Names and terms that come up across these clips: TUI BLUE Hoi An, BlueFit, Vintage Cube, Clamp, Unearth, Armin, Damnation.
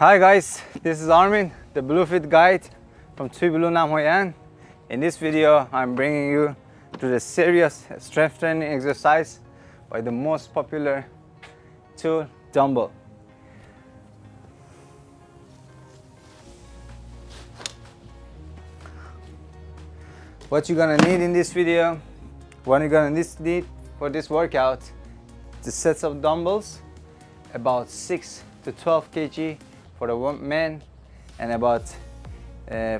Hi guys, this is Armin, the BlueFit guide from TUI BLUE Hoi An. In this video, I'm bringing you to the serious strength training exercise by the most popular tool, dumbbell. What you're gonna need in this video, what you're gonna need for this workout, the sets of dumbbells, about 6 to 12 kg for the men and about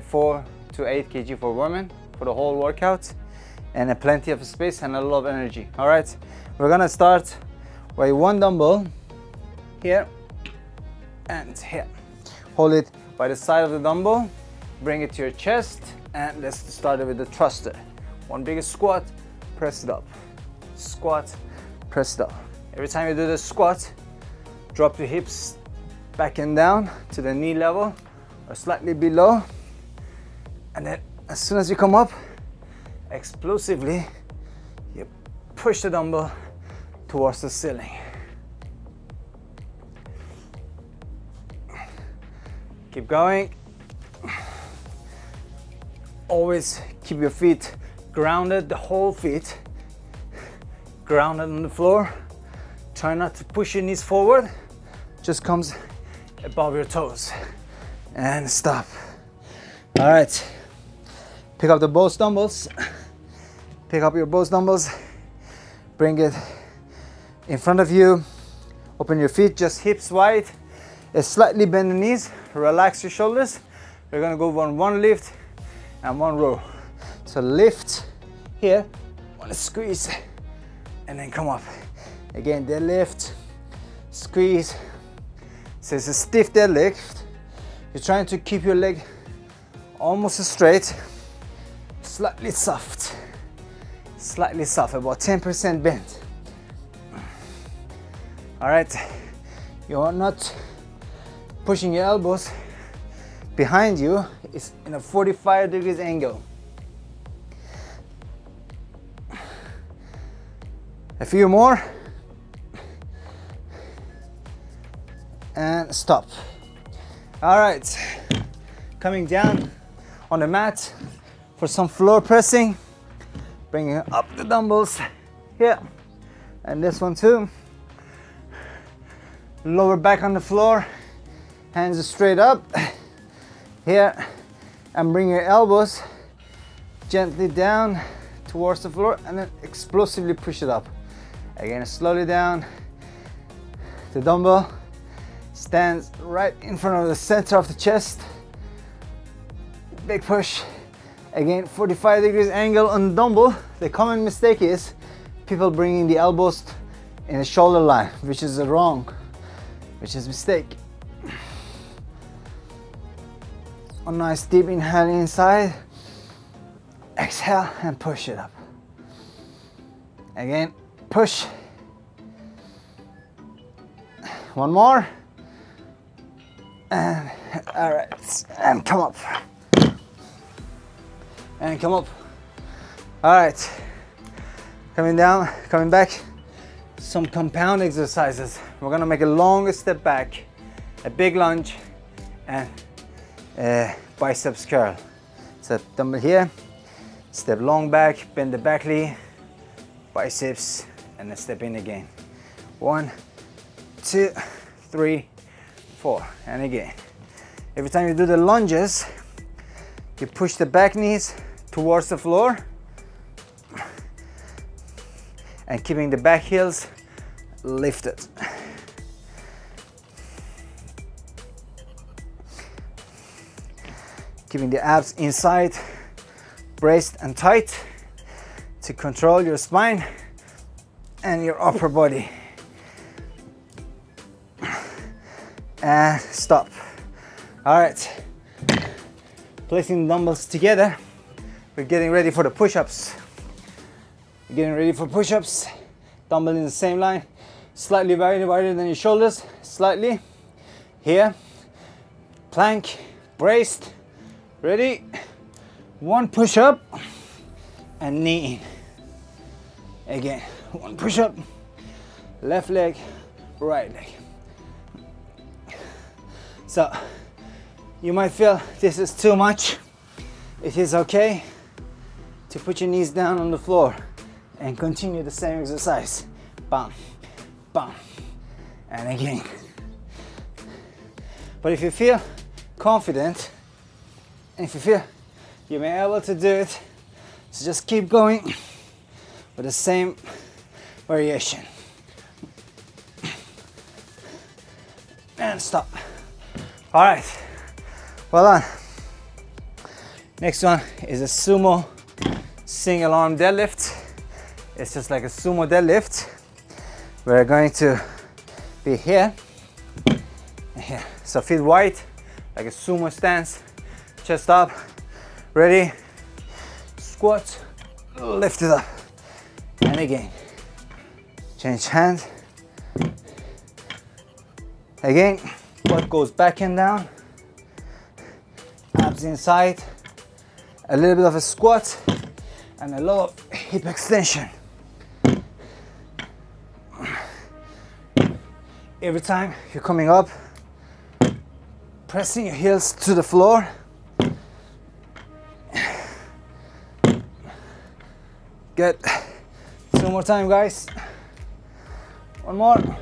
4 to 8 kg for women for the whole workout, and plenty of space and a lot of energy. All right, we're gonna start with one dumbbell here and here. Hold it by the side of the dumbbell, bring it to your chest, and let's start with the thruster. One big squat, press it up. Squat, press it up. Every time you do the squat, drop your hips back and down to the knee level or slightly below, and then as soon as you come up, explosively you push the dumbbell towards the ceiling. Keep going. Always keep your feet grounded, the whole feet grounded on the floor. Try not to push your knees forward, just comes above your toes. And stop. All right, pick up both dumbbells. Pick up both dumbbells, bring it in front of you. Open your feet, just hips wide. Slightly bend the knees, relax your shoulders. We're gonna go on one lift and one row. So lift here, wanna squeeze, and then come up. Again, deadlift, squeeze. So it's a stiff deadlift. You're trying to keep your leg almost straight, slightly soft, about 10% bend. All right, you're not pushing your elbows behind you, it's in a 45 degrees angle. A few more. And stop. All right, coming down on the mat for some floor pressing. Bringing up the dumbbells here. And this one too. Lower back on the floor. Hands straight up here. And bring your elbows gently down towards the floor and then explosively push it up. Again, slowly down. The dumbbell stands right in front of the center of the chest. Big push. Again, 45 degrees angle on the dumbbell. The common mistake is people bringing the elbows in the shoulder line, which is wrong, which is a mistake. A nice deep inhale inside. Exhale and push it up. Again, push. One more. And all right, and come up. And come up. All right, coming down, coming back. Some compound exercises. We're gonna make a long step back, a big lunge, and a biceps curl. So dumbbell here, step long back, bend the back knee, biceps, and then step in again. 1, 2, 3, 4, and again. Every time you do the lunges, you push the back knees towards the floor and keeping the back heels lifted. Keeping the abs inside, braced and tight to control your spine and your upper body. And stop. All right, placing the dumbbells together. We're getting ready for the push-ups. Getting ready for push-ups. Dumbbell in the same line, slightly wider than your shoulders, slightly. Here, plank, braced, ready. One push-up and knee in. Again, one push-up, left leg, right leg. So you might feel this is too much. It is okay to put your knees down on the floor and continue the same exercise. Bam, bam, and again. But if you feel confident, and if you feel you may be able to do it, so just keep going with the same variation. And stop. All right, well done. Next one is a sumo single arm deadlift. It's just like a sumo deadlift. We're going to be here and here. So feet wide, like a sumo stance, chest up, ready, squat, lift it up, and again. Change hand, again, butt goes back and down, abs inside, a little bit of a squat, and a lot of hip extension. Every time you're coming up, pressing your heels to the floor. Good. Two more time, guys. One more.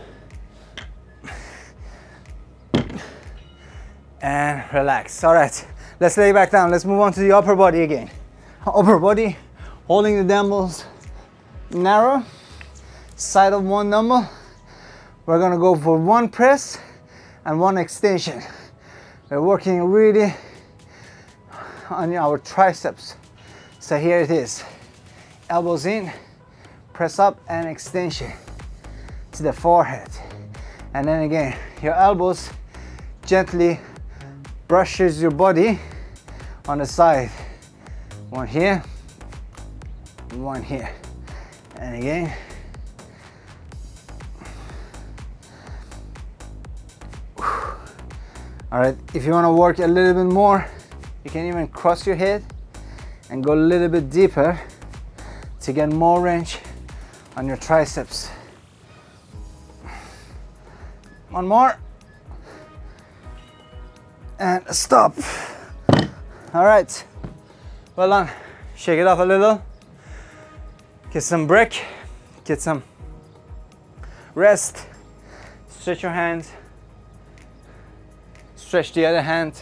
And relax. All right, let's lay back down. Let's move on to the upper body again. Upper body, holding the dumbbells narrow, side of one dumbbell. We're gonna go for one press and one extension. We're working really on our triceps. So here it is. Elbows in, press up and extension to the forehead. And then again, your elbows gently brushes your body on the side. One here, one here. And again. All right, if you want to work a little bit more, you can even cross your head and go a little bit deeper to get more range on your triceps. One more. And stop. All right, well done. Shake it off a little. Get some break, get some rest. Stretch your hand, stretch the other hand.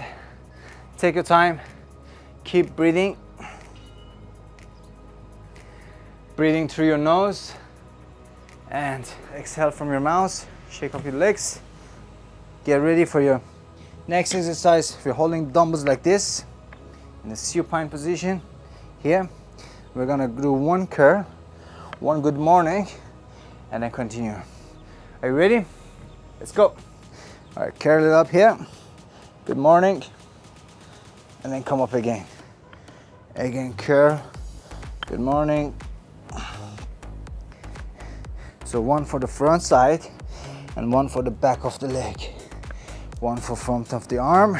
Take your time, keep breathing. Breathing through your nose and exhale from your mouth. Shake off your legs. Get ready for your next exercise. If you're holding dumbbells like this, in the supine position here, we're gonna do one curl, one good morning, and then continue. Are you ready? Let's go. All right, curl it up here. Good morning. And then come up again. Again, curl. Good morning. So one for the front side and one for the back of the leg. One for front of the arm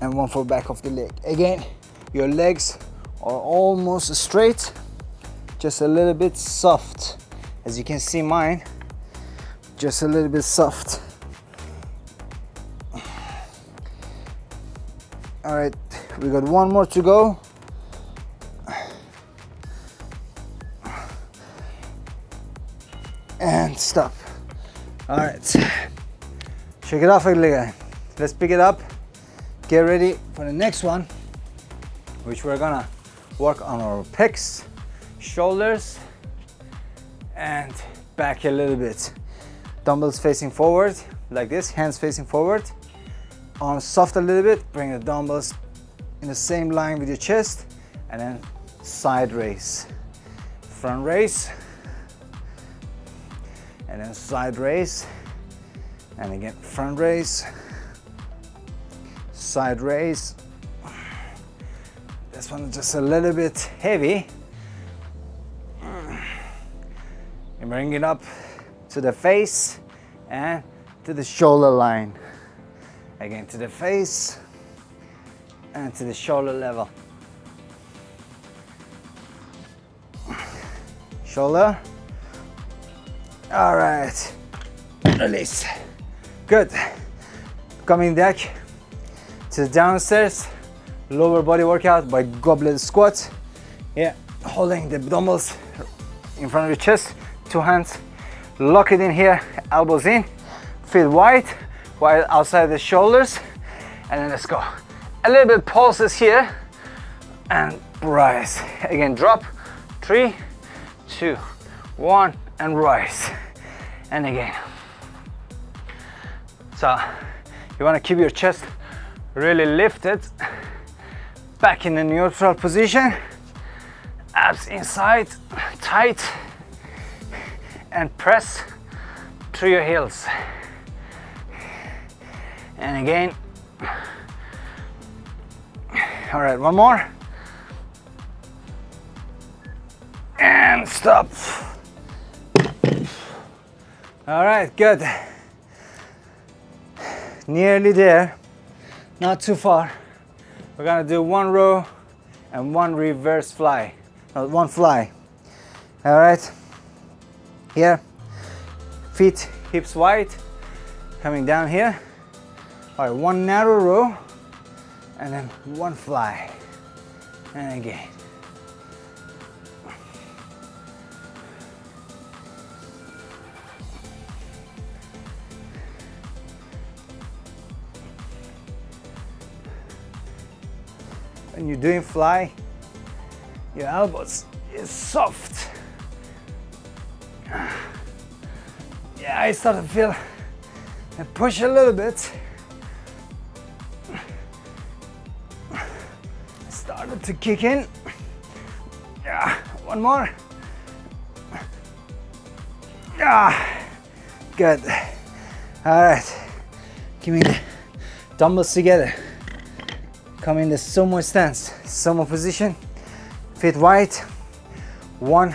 and one for back of the leg. Again, your legs are almost straight, just a little bit soft. As you can see mine, just a little bit soft. All right, we got one more to go. And stop. All right, shake it off again. Let's pick it up. Get ready for the next one, which we're gonna work on our pecs, shoulders, and back a little bit. Dumbbells facing forward like this, hands facing forward, arms soft a little bit. Bring the dumbbells in the same line with your chest, and then side raise, front raise, and then side raise, and again front raise, side raise. This one is just a little bit heavy. And bring it up to the face and to the shoulder line. Again to the face and to the shoulder level. Shoulder. All right, release. Good. Coming back to downstairs, lower body workout by goblet squats. Yeah, holding the dumbbells in front of your chest, two hands, lock it in here, elbows in, feet wide, wide outside the shoulders, and then let's go. A little bit pulses here, and rise. Again, drop, 3, 2, 1, and rise. And again. So you want to keep your chest really lifted, back in the neutral position, abs inside, tight, and press through your heels. And again. All right, one more. And stop. All right, good. Nearly there, not too far. We're gonna do one row and one reverse fly, one fly. All right, here, feet, hips wide, coming down here. All right, one narrow row and then one fly, and again. When you're doing fly, your elbows is soft. Yeah, I start to feel and push a little bit. Started to kick in. Yeah, one more. Yeah, good. All right, give me the dumbbells together. Come in the sumo stance, sumo position, feet wide, one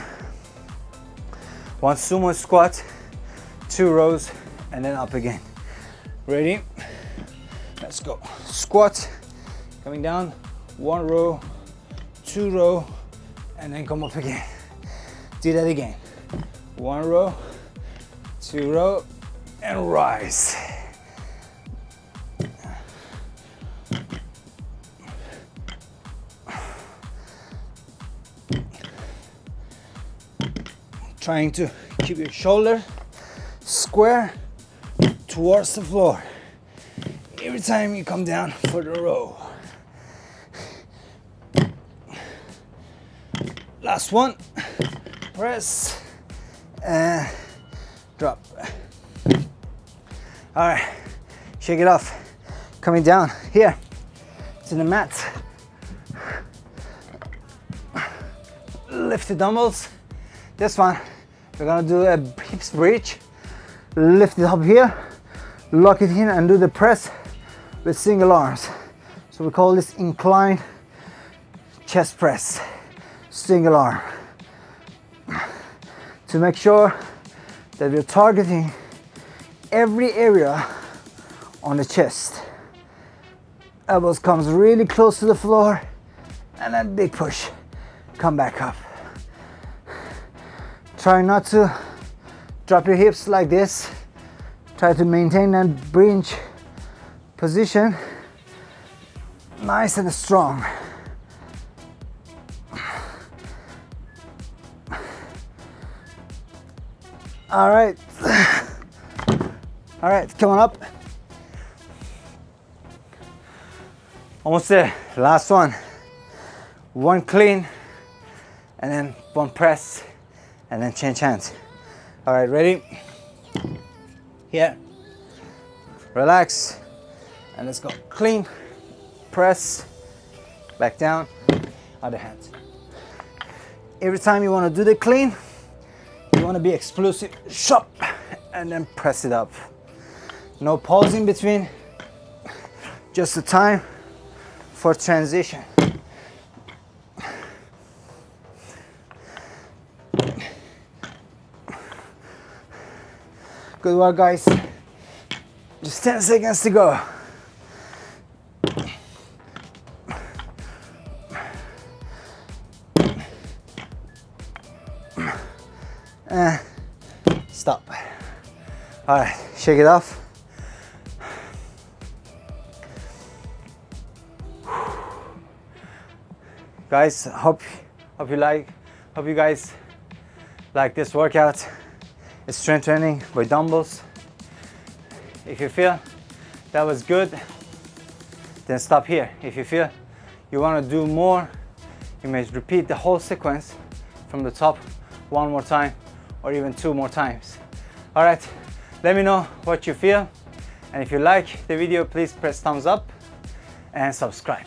sumo squat, two rows, and then up again. Ready? Let's go. Squat, coming down, one row, two row, and then come up again. Do that again. One row, two row, and rise. Trying to keep your shoulder square towards the floor every time you come down for the row. Last one, press and drop. All right, shake it off. Coming down here to the mat. Lift the dumbbells. This one, we're gonna do a hips bridge. Lift it up here, lock it in, and do the press with single arms. So we call this incline chest press, single arm. To make sure that we're targeting every area on the chest. Elbows comes really close to the floor, and then big push, come back up. Try not to drop your hips like this. Try to maintain that bridge position. Nice and strong. All right. All right, come on up. Almost there, last one. One clean and then one press. And then change hands. All right, ready? Here. Relax. And let's go. Clean. Press. Back down. Other hand. Every time you want to do the clean, you want to be explosive. Shop. And then press it up. No pause in between. Just the time for transition. Good work, guys. Just 10 seconds to go. And stop. All right, shake it off. guys. Hope you guys like this workout. It's strength training with dumbbells. If you feel that was good, then stop here. If you feel you want to do more, you may repeat the whole sequence from the top one more time or even two more times. All right, let me know what you feel, and if you like the video, please press thumbs up and subscribe.